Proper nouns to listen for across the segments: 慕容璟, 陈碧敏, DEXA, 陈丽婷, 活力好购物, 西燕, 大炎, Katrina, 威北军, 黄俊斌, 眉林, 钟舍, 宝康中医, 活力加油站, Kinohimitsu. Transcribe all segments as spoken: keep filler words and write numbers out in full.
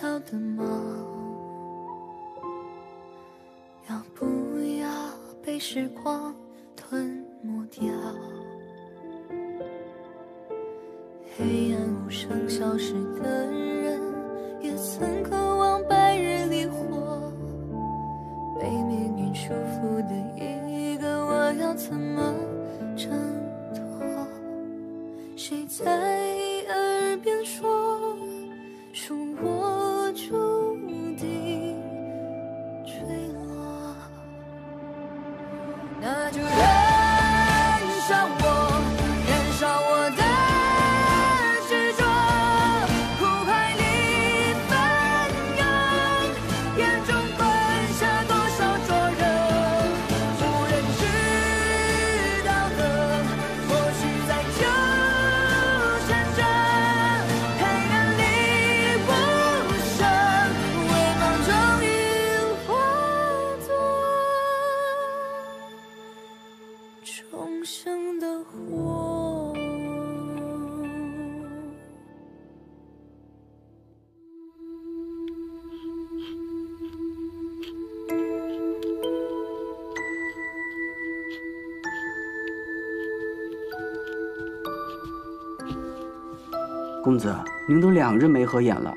小的梦，要不要被时光吞没掉？黑暗无声消失的人，也曾渴望白日里火，被命运束缚的一个我，要怎么挣脱？谁在耳边说，说我注定坠落？那就燃烧我，燃烧我的执着，苦海里翻涌，眼中灌下多少灼热，无人知道的，或许在这深深黑暗里无声，微茫中已化作重生的火。公子，您都两日没合眼了，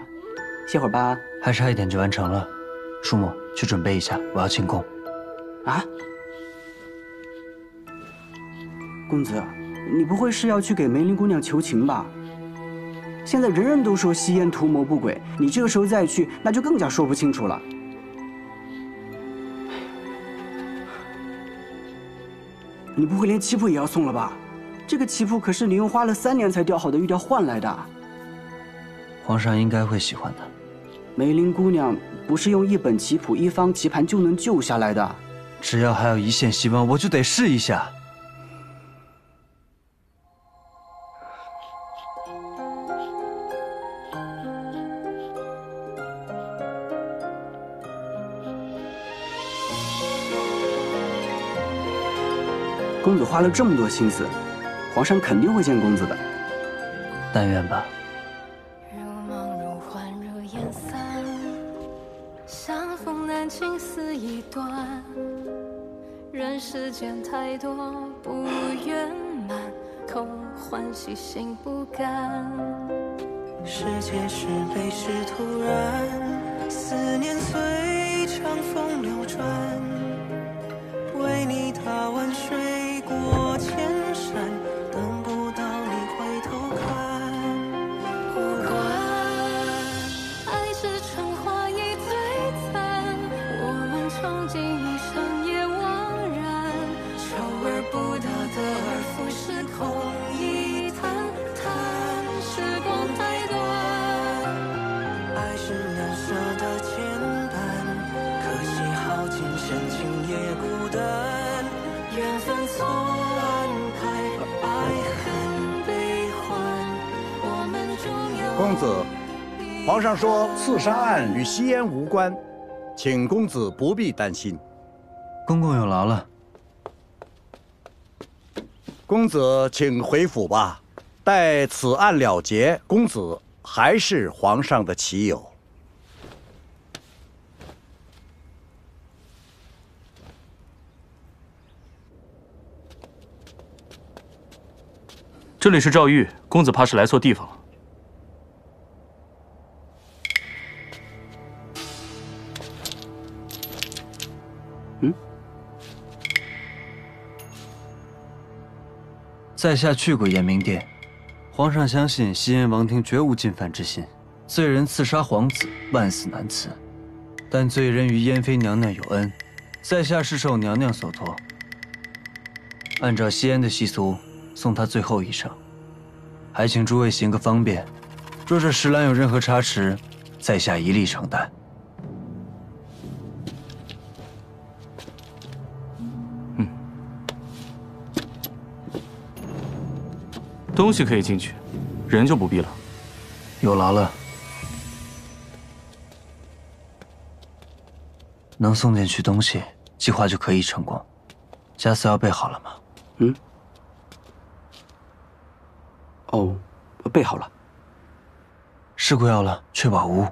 歇会儿吧。还差一点就完成了。叔母，去准备一下，我要进宫。啊，公子，你不会是要去给梅林姑娘求情吧？现在人人都说西燕图谋不轨，你这个时候再去，那就更加说不清楚了。你不会连棋谱也要送了吧？这个棋谱可是你用花了三年才雕好的玉雕换来的。 皇上应该会喜欢的。梅林姑娘不是用一本棋谱、一方棋盘就能救下来的。只要还有一线希望，我就得试一下。公子花了这么多心思，皇上肯定会见公子的。但愿吧。 人世间太多不圆满，空欢喜心不甘。世界是悲是突然，思念随长风流转。为你打碗水过千山，等不到你回头看。无关，爱是春花一醉残，我们憧憬一生。 得而复失，空一叹叹，时光太短。爱是难舍的牵绊，可惜耗尽深情也孤单。缘分错安排，爱恨悲欢，我们终有。公子，皇上说刺杀案与西燕无关，请公子不必担心。公公有劳了。 公子，请回府吧。待此案了结，公子还是皇上的棋友。这里是诏狱，公子怕是来错地方了。嗯。 在下去过延明殿，皇上相信西燕王庭绝无进犯之心，罪人刺杀皇子，万死难辞。但罪人与燕妃娘娘有恩，在下是受娘娘所托，按照西燕的习俗，送她最后一程。还请诸位行个方便，若这石栏有任何差池，在下一力承担。东西可以进去，人就不必了。有劳了。能送进去东西，计划就可以成功。枷锁要备好了吗？嗯。哦，备好了。事故要了，确保无误。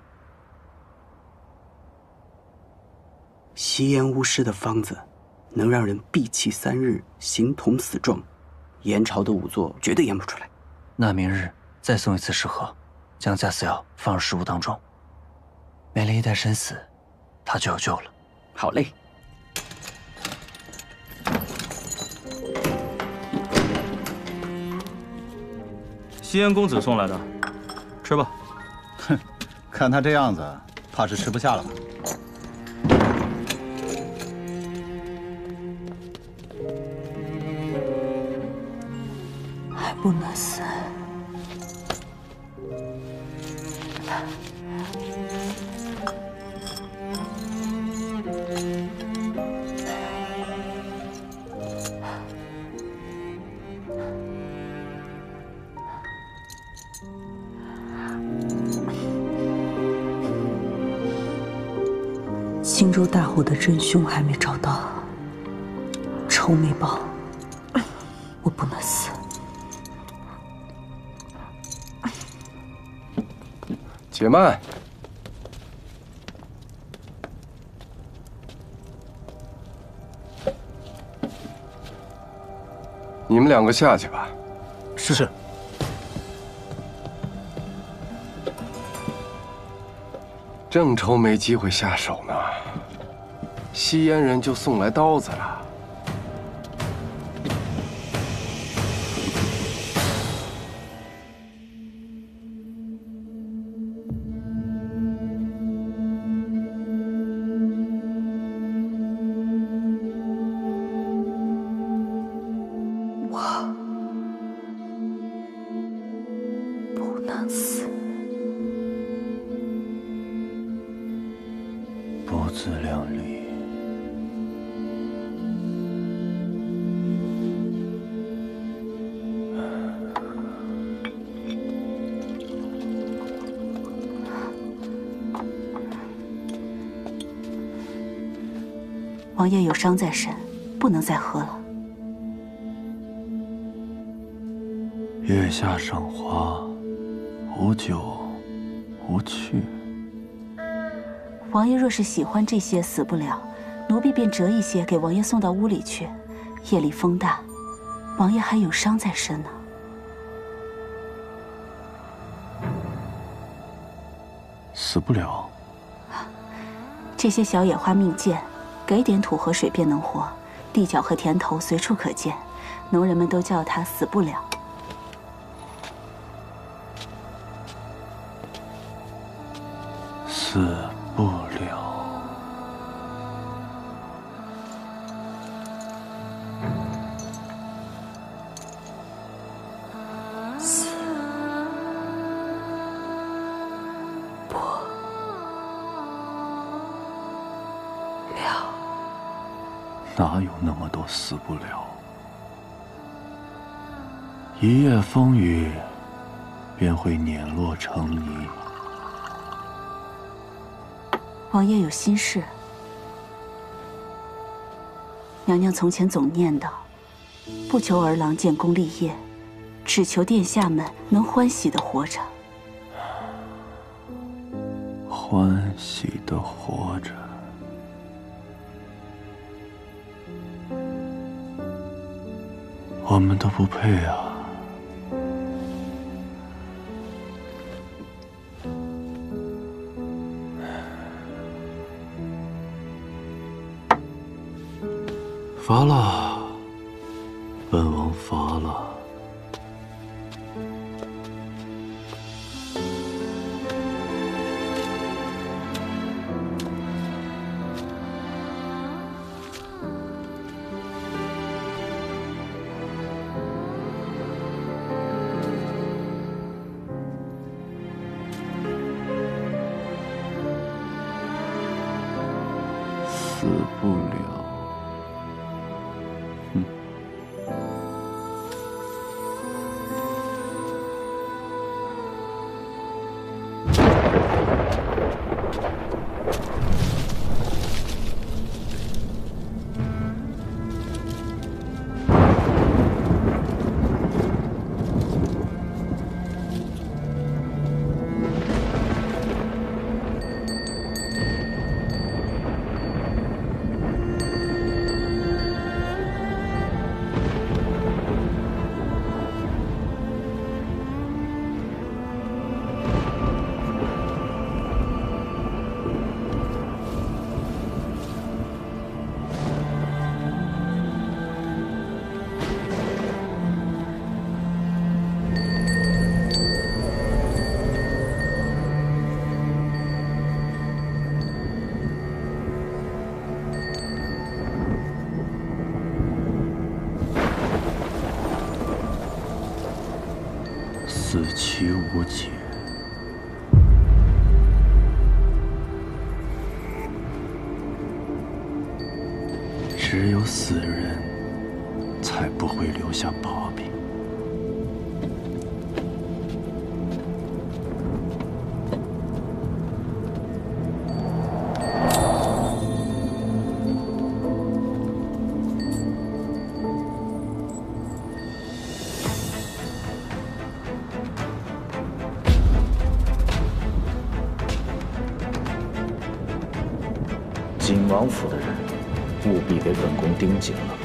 吸烟巫师的方子能让人闭气三日，形同死状。炎朝的仵作绝对验不出来。那明日再送一次食盒，将假死药放入食物当中。梅林一旦身死，他就有救了。好嘞。 吸烟公子送来的，吃吧。哼，看他这样子，怕是吃不下了吧？还不能死。荆州大火的真凶还没找到，仇没报，我不能死。且慢，你们两个下去吧。是。是 正愁没机会下手呢，吸烟人就送来刀子了。我不能死。 自量力。王爷有伤在身，不能再喝了。月下赏花，无酒无趣。 王爷若是喜欢这些，死不了，奴婢便折一些给王爷送到屋里去。夜里风大，王爷还有伤在身呢。死不了。这些小野花蜜饯，给点土和水便能活。地角和田头随处可见，农人们都叫它死不了。 死不了。死不了。哪有那么多死不了？一夜风雨，便会碾落成泥。 王爷有心事，娘娘从前总念叨，不求儿郎建功立业，只求殿下们能欢喜的活着。欢喜的活着，我们都不配啊！ 乏了，本王乏了。死不了。子其无解。只有死人，才不会留下把柄。 景王府的人，务必给本宫盯紧了。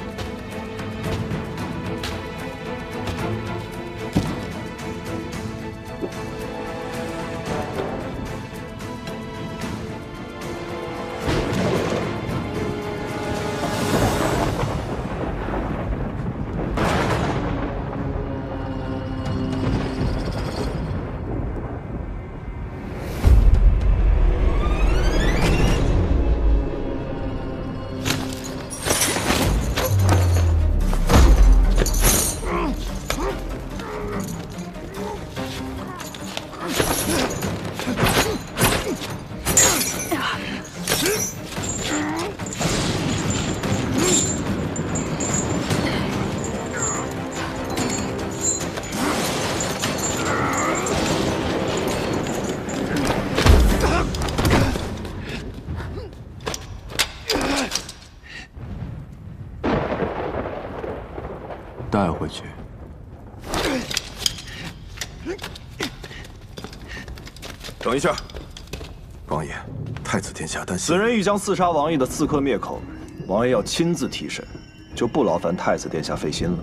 带回去。 等一下，王爷，太子殿下担心此人欲将刺杀王爷的刺客灭口，王爷要亲自提审，就不劳烦太子殿下费心了。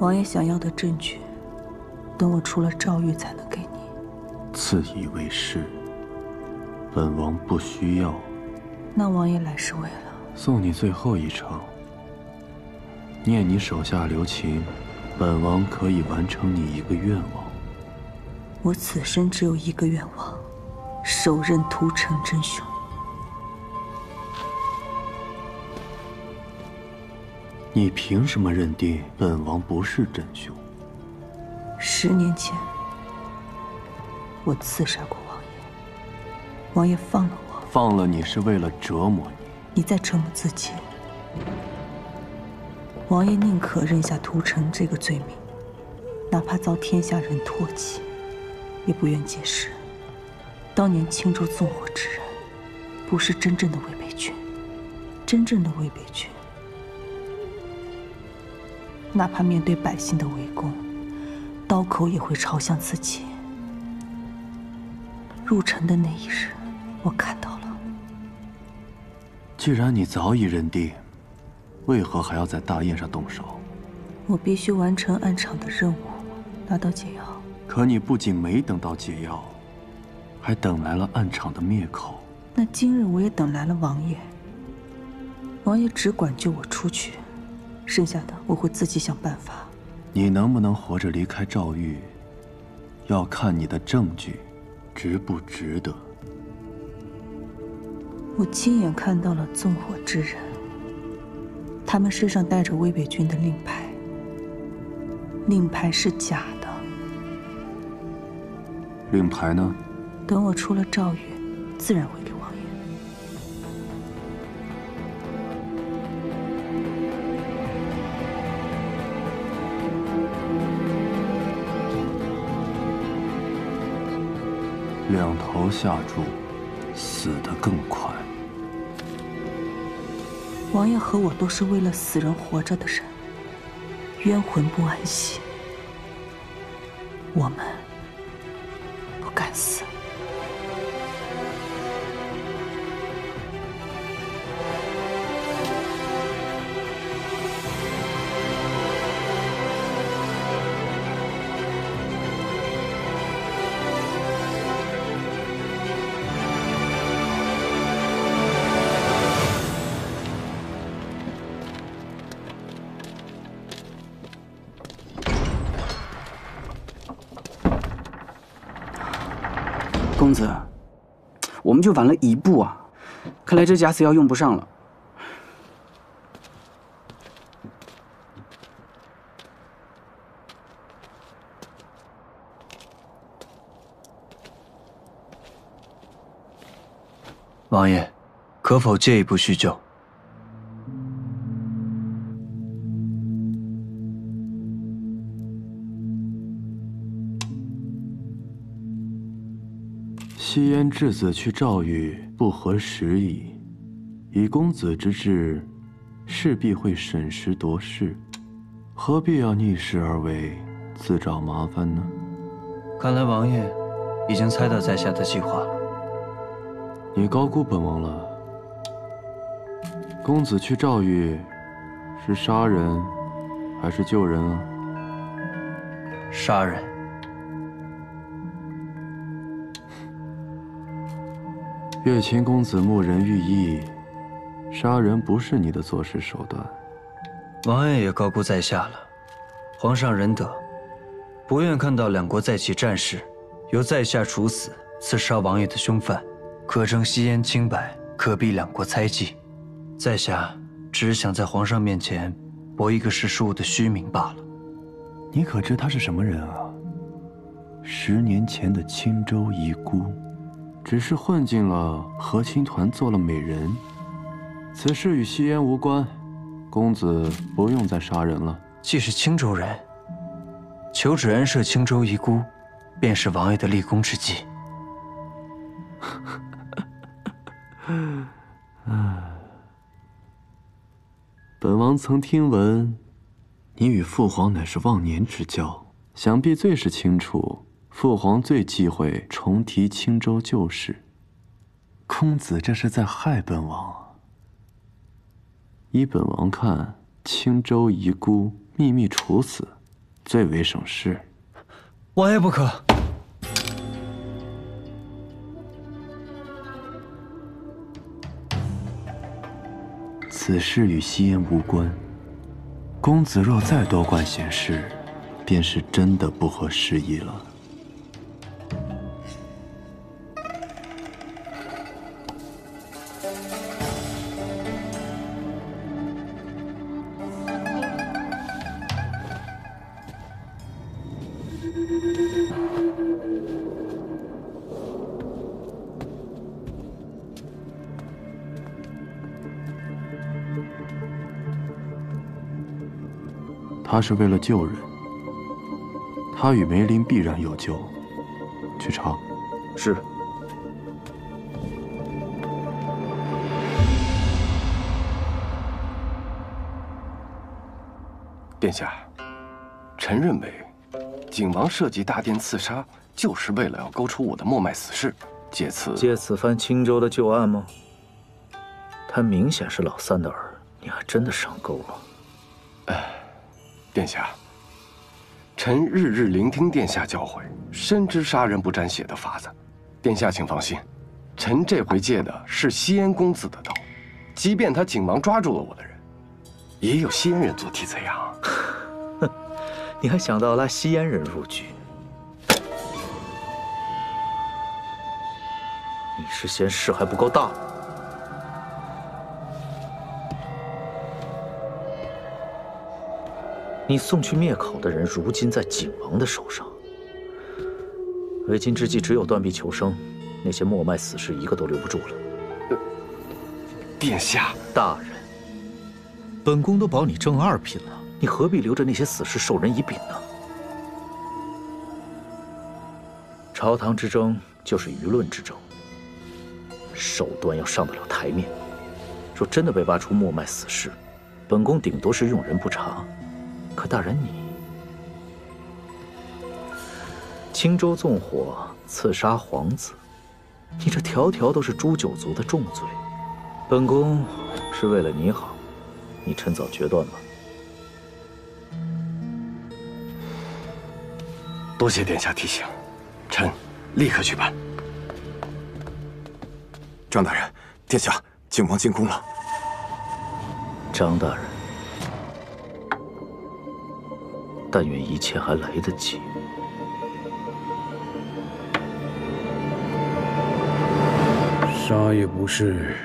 王爷想要的证据，等我出了诏狱才能给你。自以为是，本王不需要。那王爷来是为了送你最后一程，念你手下留情，本王可以完成你一个愿望。我此生只有一个愿望，手刃屠城真凶。 你凭什么认定本王不是真凶？十年前，我刺杀过王爷，王爷放了我。放了你是为了折磨你。你在折磨自己。王爷宁可认下屠城这个罪名，哪怕遭天下人唾弃，也不愿解释。当年青州纵火之人，不是真正的魏北君，真正的魏北君。 哪怕面对百姓的围攻，刀口也会朝向自己。入城的那一日，我看到了。既然你早已认定，为何还要在大宴上动手？我必须完成暗场的任务，拿到解药。可你不仅没等到解药，还等来了暗场的灭口。那今日我也等来了王爷。王爷只管救我出去。 剩下的我会自己想办法。你能不能活着离开诏狱，要看你的证据值不值得。我亲眼看到了纵火之人，他们身上带着魏北军的令牌，令牌是假的。令牌呢？等我出了诏狱，自然会给王爷。 两头下注，死得更快。王爷和我都是为了死人活着的人，冤魂不安息，我们不敢死。公子，我们就晚了一步啊！看来这假死药用不上了。王爷，可否借一步叙旧？ 西燕质子去诏狱不合时宜，以公子之志，势必会审时度势，何必要逆势而为，自找麻烦呢？看来王爷已经猜到在下的计划了。你高估本王了。公子去诏狱，是杀人还是救人啊？杀人。 月琴公子慕人御意，杀人不是你的做事手段。王爷也高估在下了。皇上仁德，不愿看到两国在起战事，由在下处死刺杀王爷的凶犯，可证西燕清白，可避两国猜忌。在下只想在皇上面前博一个识时务的虚名罢了。你可知他是什么人啊？十年前的青州遗孤。 只是混进了和亲团，做了美人。此事与西燕无关，公子不用再杀人了。既是青州人，求只恩赦青州遗孤，便是王爷的立功之计。本王曾听闻，你与父皇乃是忘年之交，想必最是清楚。 父皇最忌讳重提青州旧事，公子这是在害本王啊！依本王看，青州遗孤秘密处死，最为省事。王爷不可！此事与西燕无关，公子若再多管闲事，便是真的不合时宜了。 他是为了救人，他与梅林必然有救。去查。是。殿下，臣认为，景王设计大殿刺杀，就是为了要勾出我的墨脉死士，借此借此翻青州的旧案吗？他明显是老三的饵，你还真的上钩了。哎。 殿下，臣日日聆听殿下教诲，深知杀人不沾血的法子。殿下请放心，臣这回借的是西燕公子的刀，即便他景王抓住了我的人，也有西燕人做替罪羊。你还想到拉西燕人入局？你是嫌事还不够大？ 你送去灭口的人，如今在景王的手上。为今之计，只有断臂求生。那些墨脉死士，一个都留不住了。呃、殿下，大人，本宫都保你正二品了，你何必留着那些死士授人以柄呢？朝堂之争就是舆论之争，手段要上得了台面。若真的被挖出墨脉死士，本宫顶多是用人不察。 可大人你，你青州纵火刺杀皇子，你这条条都是诛九族的重罪。本宫是为了你好，你趁早决断吧。多谢殿下提醒，臣立刻去办。张大人，殿下，景王进宫了。张大人。 但愿一切还来得及。杀也不是，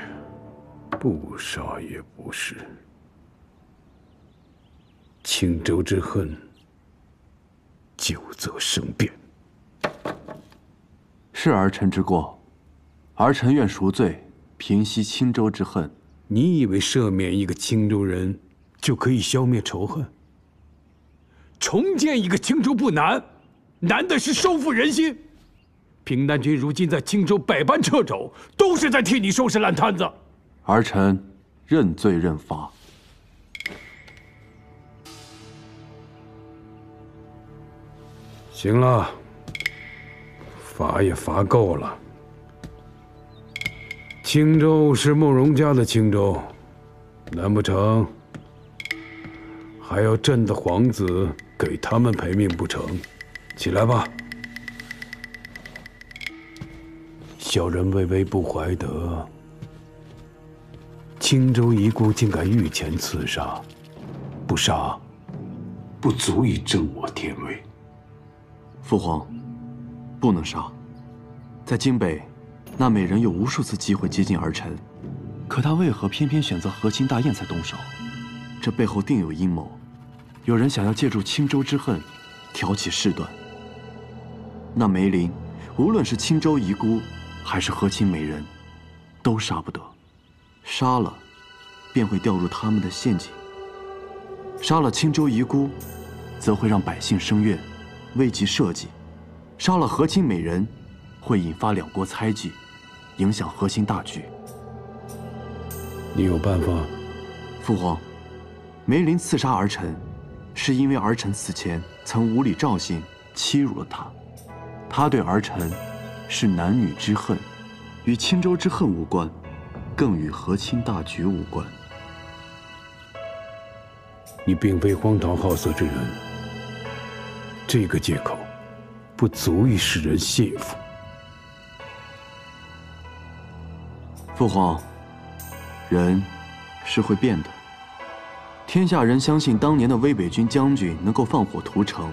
不杀也不是。青州之恨，久则生变。是儿臣之过，儿臣愿赎罪，平息青州之恨。你以为赦免一个青州人，就可以消灭仇恨？重建一个青州不难，难的是收复人心。 平南军如今在青州百般掣肘，都是在替你收拾烂摊子。儿臣认罪认罚。行了，罚也罚够了。青州是慕容家的青州，难不成还要朕的皇子给他们赔命不成？起来吧。 小人微微不怀德，青州遗孤竟敢御前刺杀，不杀，不足以正我天威。父皇，不能杀。在京北，那美人有无数次机会接近儿臣，可她为何偏偏选择和亲大宴才动手？这背后定有阴谋，有人想要借助青州之恨，挑起事端。那梅林，无论是青州遗孤。 还是和亲美人，都杀不得。杀了，便会掉入他们的陷阱。杀了青州遗孤，则会让百姓生怨，危及社稷；杀了和亲美人，会引发两国猜忌，影响和亲大局。你有办法？父皇，梅林刺杀儿臣，是因为儿臣此前曾无礼赵信，欺辱了他，他对儿臣。 是男女之恨，与青州之恨无关，更与和亲大局无关。你并非荒唐好色之人，这个借口不足以使人信服。父皇，人是会变的。天下人相信当年的威北军将军能够放火屠城，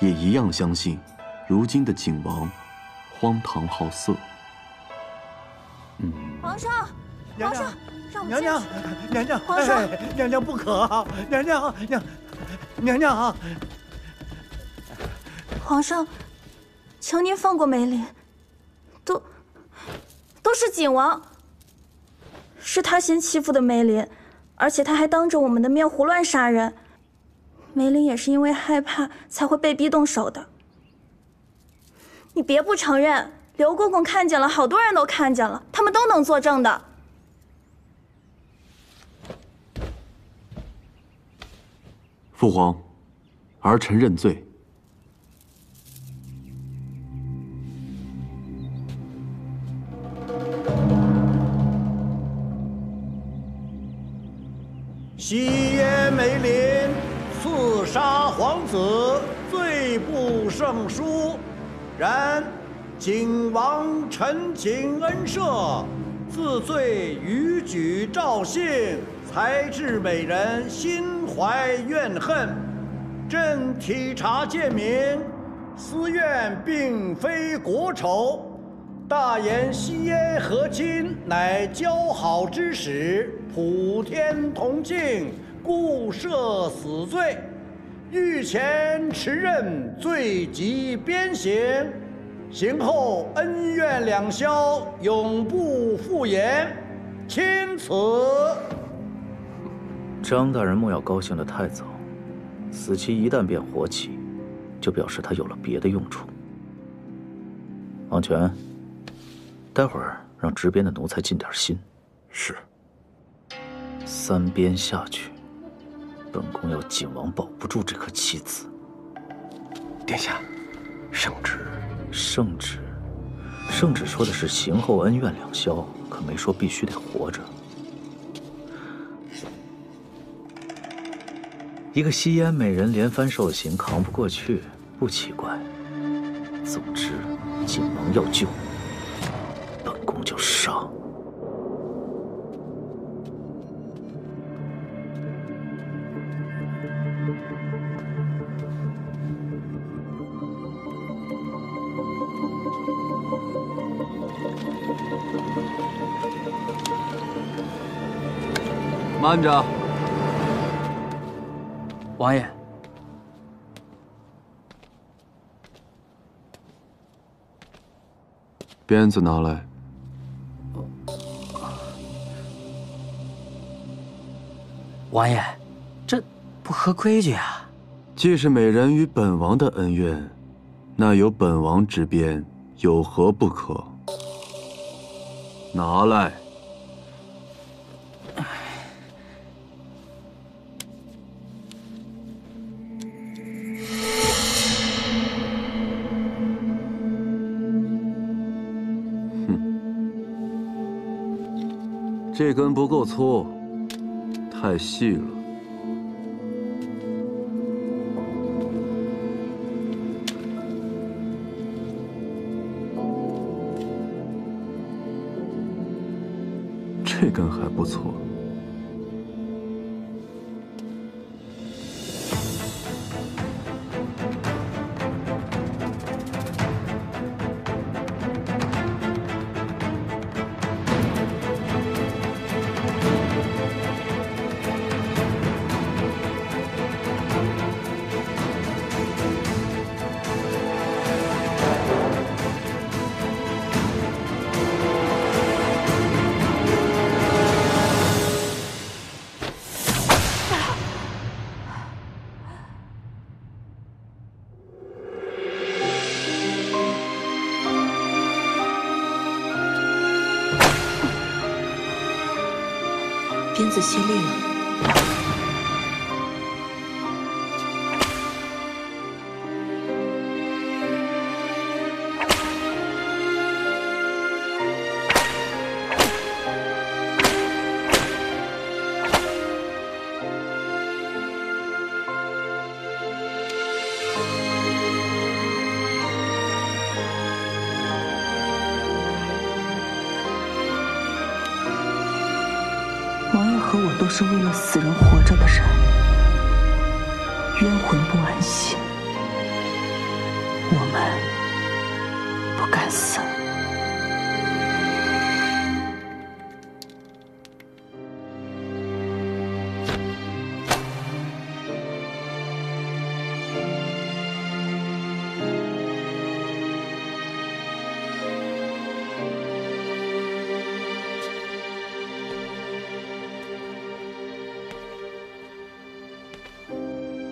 也一样相信如今的景王。 荒唐好色。嗯，皇上，皇上，让我们娘娘，娘娘，皇上，娘娘不可啊！娘娘，娘，娘娘啊！皇上，求您放过梅林，都都是景王，是他先欺负的梅林，而且他还当着我们的面胡乱杀人。梅林也是因为害怕才会被逼动手的。 你别不承认，刘公公看见了，好多人都看见了，他们都能作证的。父皇，儿臣认罪。昔耶梅林刺杀皇子，罪不胜书。 然景王陈情恩赦，自罪于举赵信，才致美人心怀怨恨。朕体察戒民，私怨并非国仇。大言西耶和亲，乃交好之始，普天同庆，故赦死罪。 御前持刃，罪及鞭刑；刑后恩怨两消，永不复言。钦此。张大人莫要高兴得太早，死期一旦变活期，就表示他有了别的用处。王权，待会儿让执鞭的奴才尽点心。是。三鞭下去。 本宫要景王保不住这颗棋子。殿下，圣旨。圣旨，圣旨说的是刑后恩怨两消，可没说必须得活着。一个西燕美人连番受刑，扛不过去不奇怪。总之，景王要救，本宫就杀。慢着，王爷。 鞭子拿来。王爷，这不合规矩啊！既是美人与本王的恩怨，那由本王执鞭，有何不可？拿来。这根不够粗，太细了。这根还不错。鞭子泄力了，王爷和我都是为了死人活着的人，冤魂不安息，我们不敢死。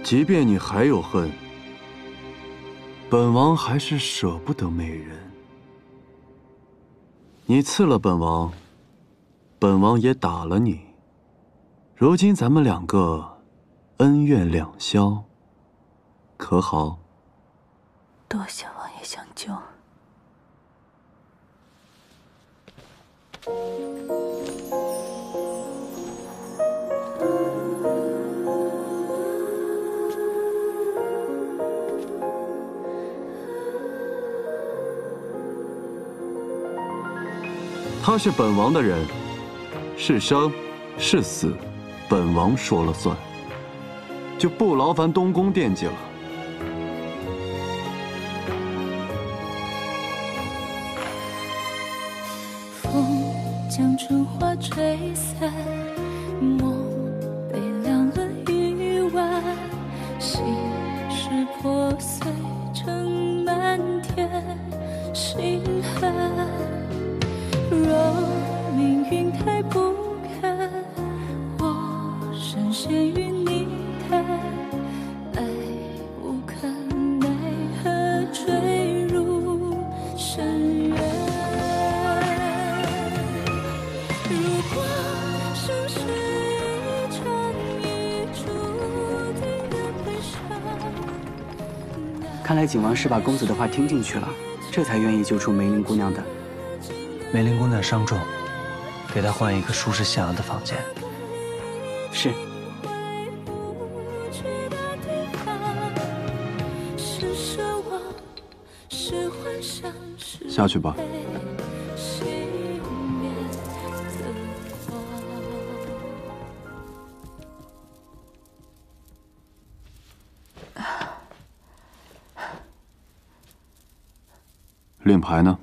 即便你还有恨，本王还是舍不得美人。你刺了本王，本王也打了你。如今咱们两个恩怨两消，可好？多谢王爷相救。 他是本王的人，是生是死，本王说了算，就不劳烦东宫惦记了。风将春花吹散，梦被凉了鱼丸，心事破碎成漫天星汉。 若命运太不堪，我深陷于泥潭，爱无可奈何，坠入深渊。如果生是一场已注定的悲伤，看来景王是把公子的话听进去了，这才愿意救出梅林姑娘的。 梅林姑娘伤重，给她换一个舒适向阳的房间。是。下去吧。令牌呢？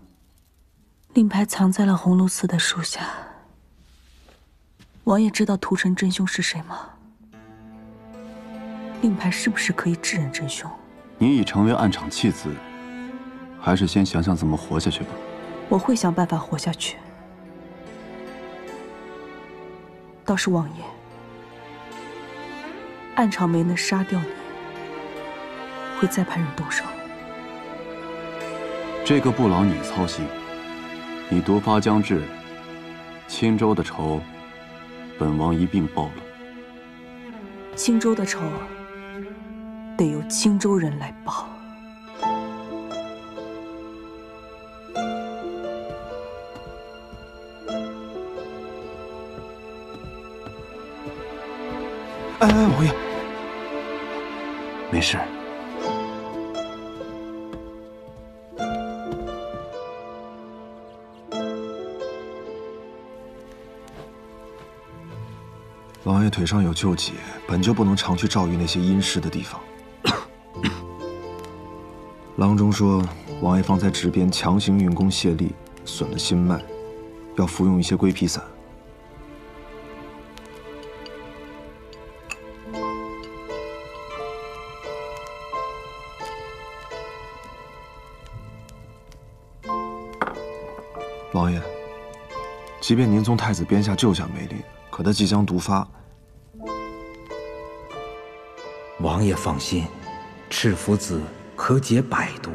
令牌藏在了鸿胪寺的树下。王爷知道屠城真凶是谁吗？令牌是不是可以指认真凶？你已成为暗场弃子，还是先想想怎么活下去吧。我会想办法活下去。倒是王爷，暗场没能杀掉你，会再派人动手。这个不劳你操心。你毒发将至，青州的仇，本王一并报了。青州的仇，得由青州人来报。 哎哎，王爷，没事。王爷腿上有旧疾，本就不能常去照遇那些阴湿的地方。郎中说，王爷方才执鞭强行运功泄力，损了心脉，要服用一些归脾散。 王爷，即便您从太子鞭下救下梅林，可他即将毒发。王爷放心，赤福子可解百毒，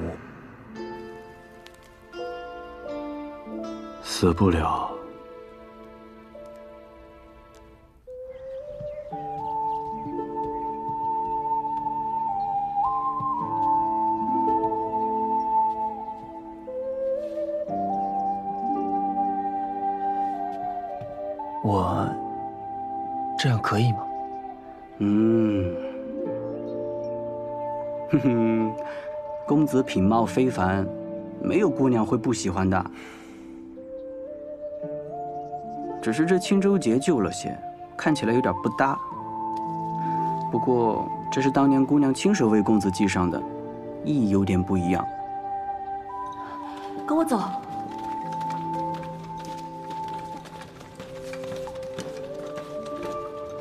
死不了。我这样可以吗？嗯，哼哼，公子品貌非凡，没有姑娘会不喜欢的。只是这青州节旧了些，看起来有点不搭。不过这是当年姑娘亲手为公子系上的，意义有点不一样。跟我走。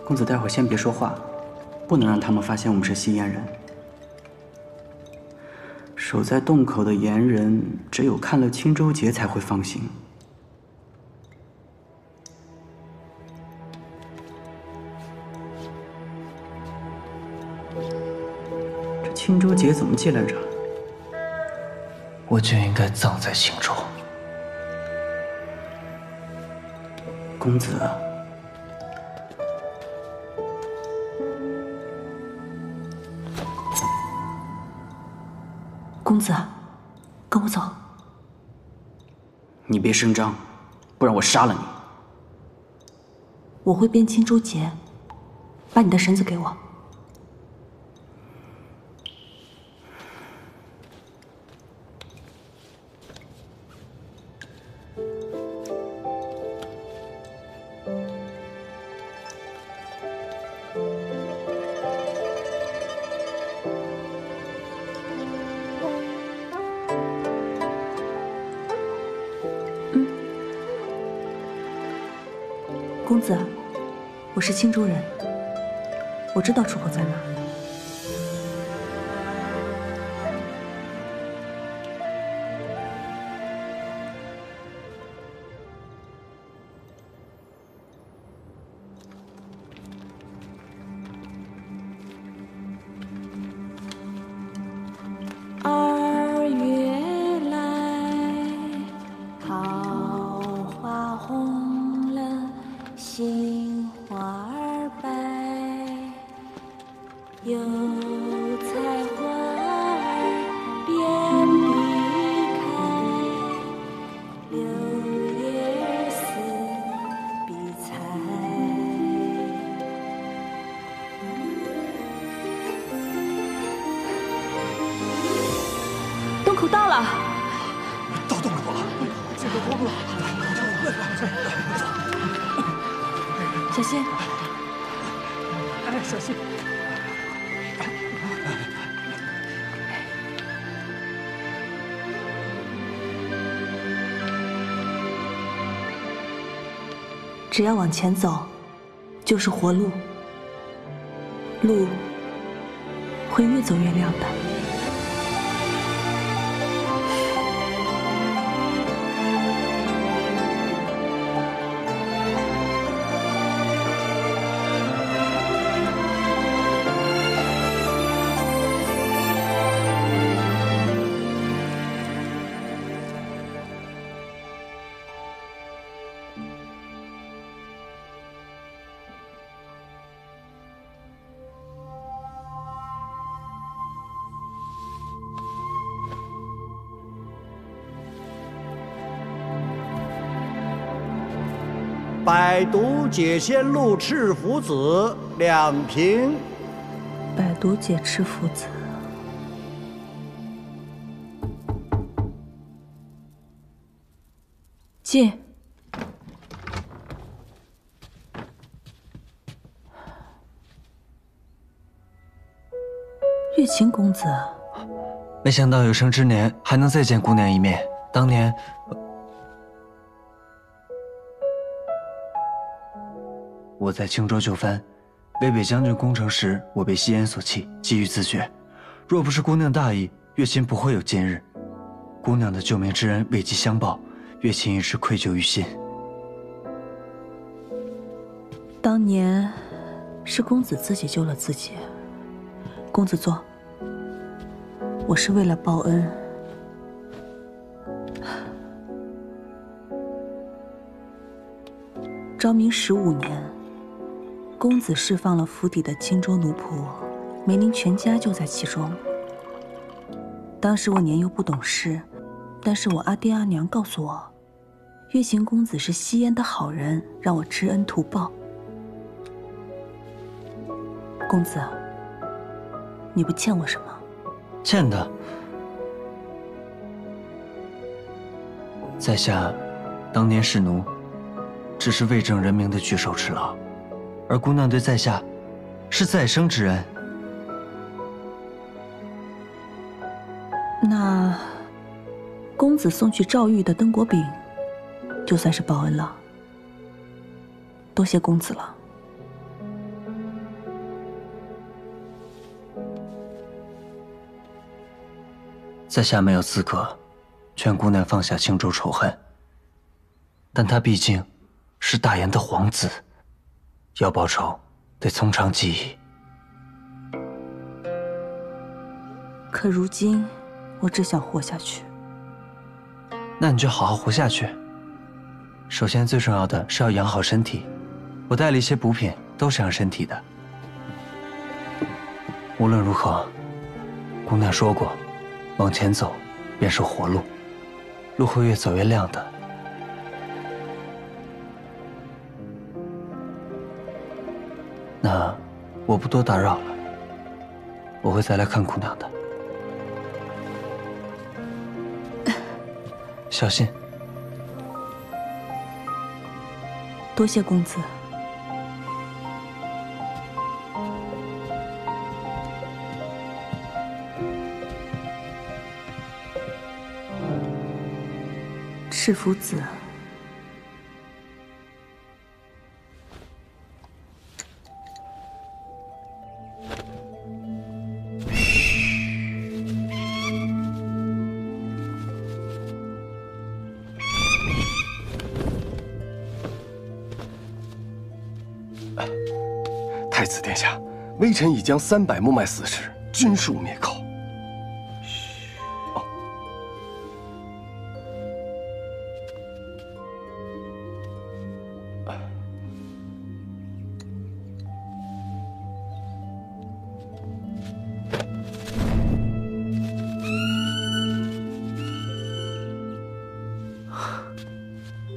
公子，待会儿先别说话，不能让他们发现我们是吸烟人。守在洞口的盐人，只有看了青州节才会放心。这青州节怎么进来着？我就应该葬在青州。公子。 公子，跟我走。你别声张，不然我杀了你。我会编青州节，把你的绳子给我。公子，我是青州人，我知道出口在哪。二月来，桃花红。 杏花儿白，油菜花儿遍地开，柳叶似比彩。洞口到了，到洞口了，进洞口了。 小心！哎，小心！只要往前走，就是活路，路会越走越亮的。 百读解仙录赤福子两瓶。百读解赤福子。进。月琴公子，没想到有生之年还能再见姑娘一面。当年。 我在青州就藩，为北将军攻城时，我被西燕所弃，急于自绝。若不是姑娘大义，月琴不会有今日。姑娘的救命之恩未及相报，月琴一直愧疚于心。当年是公子自己救了自己。公子坐。我是为了报恩。昭明十五年。 公子释放了府邸的青州奴仆，梅林全家就在其中。当时我年幼不懂事，但是我阿爹阿娘告诉我，月行公子是西燕的好人，让我知恩图报。公子，你不欠我什么？欠的，在下当年是奴，只是为挣人民的举手之劳。 而姑娘对在下，是再生之恩。那，公子送去赵玉的灯果饼，就算是报恩了。多谢公子了。在下没有资格劝姑娘放下青州仇恨，但她毕竟是大炎的皇子。 要报仇，得从长计议。可如今，我只想活下去。那你就好好活下去。首先，最重要的是要养好身体。我带了一些补品，都是养身体的。无论如何，姑娘说过，往前走便是活路，路会越走越亮的。 那我不多打扰了，我会再来看姑娘的，小心。多谢公子。赤福子。 微臣已将三百木脉死士均数灭口。嘘。哦。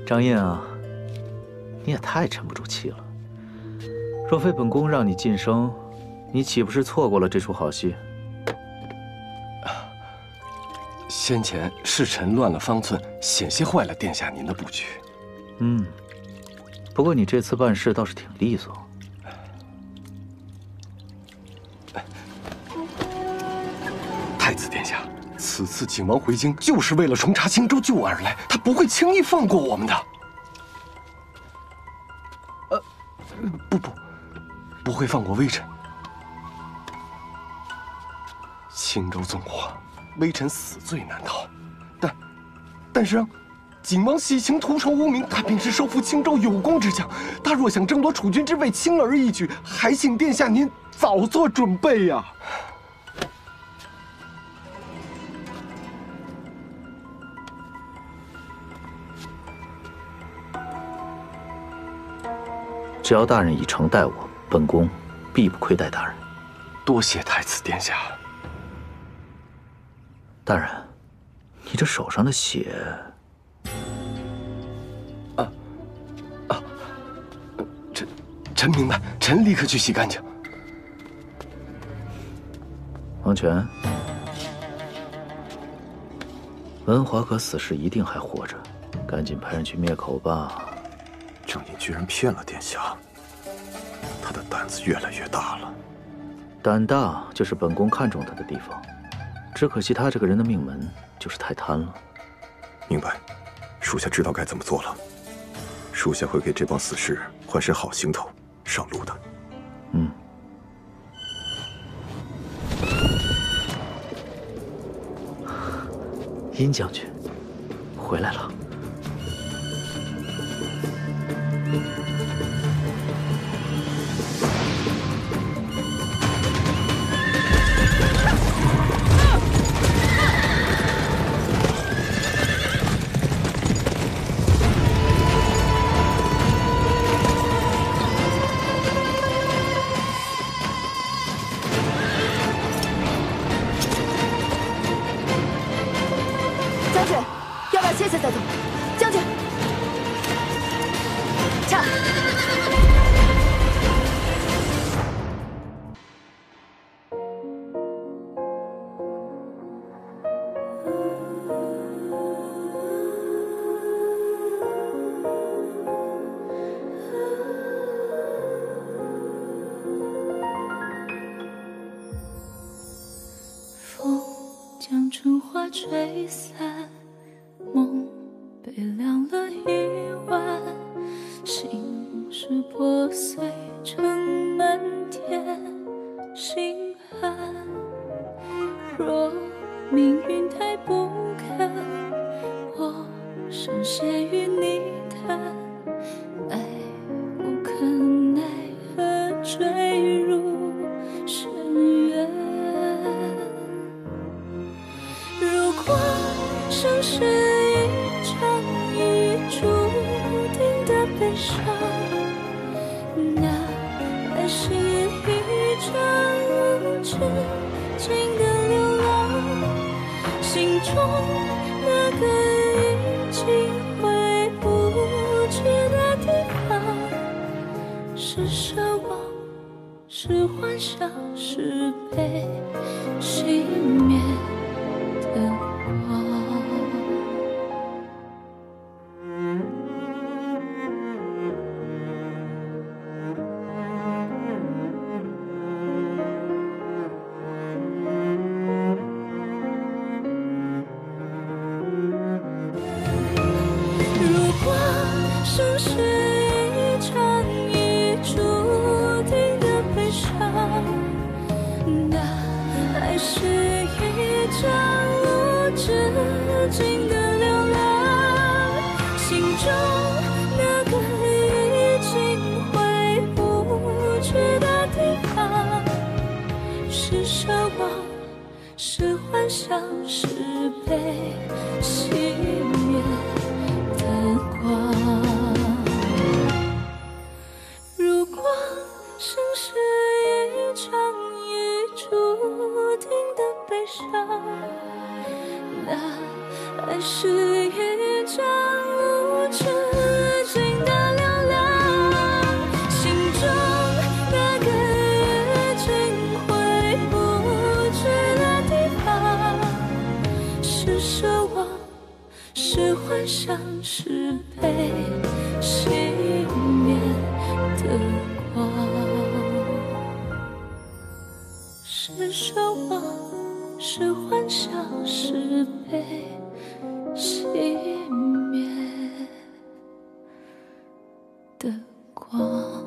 张燕啊，你也太沉不住气了。若非本宫让你晋升。 你岂不是错过了这出好戏？先前是臣乱了方寸，险些坏了殿下您的布局。嗯，不过你这次办事倒是挺利索。太子殿下，此次景王回京就是为了重查青州旧案而来，他不会轻易放过我们的。呃，不不，不会放过微臣。青州纵火，微臣死罪难逃，但但是让景王喜行图仇污名，他便是收服青州有功之将。他若想争夺储君之位，轻而易举，还请殿下您早做准备呀、啊。 只要大人以诚待我，本宫必不亏待大人。多谢太子殿下。大人，你这手上的血……啊啊！臣臣明白，臣立刻去洗干净。王权，文华可此时一定还活着，赶紧派人去灭口吧。 郑隐居然骗了殿下，他的胆子越来越大了。胆大就是本宫看中他的地方，只可惜他这个人的命门就是太贪了。明白，属下知道该怎么做了。属下会给这帮死士换身好行头，上路的。嗯。殷将军回来了。 吹散梦，被晾了一晚，心事破碎成满天星汉。若命运太不堪，我深陷于泥潭，爱无可奈何，坠入深渊。 生是一场已注定的悲伤，那爱是一场无止境的流浪，心中那个已经回不去的地方，是奢望，是幻想，是被熄灭的光。 熄灭的光。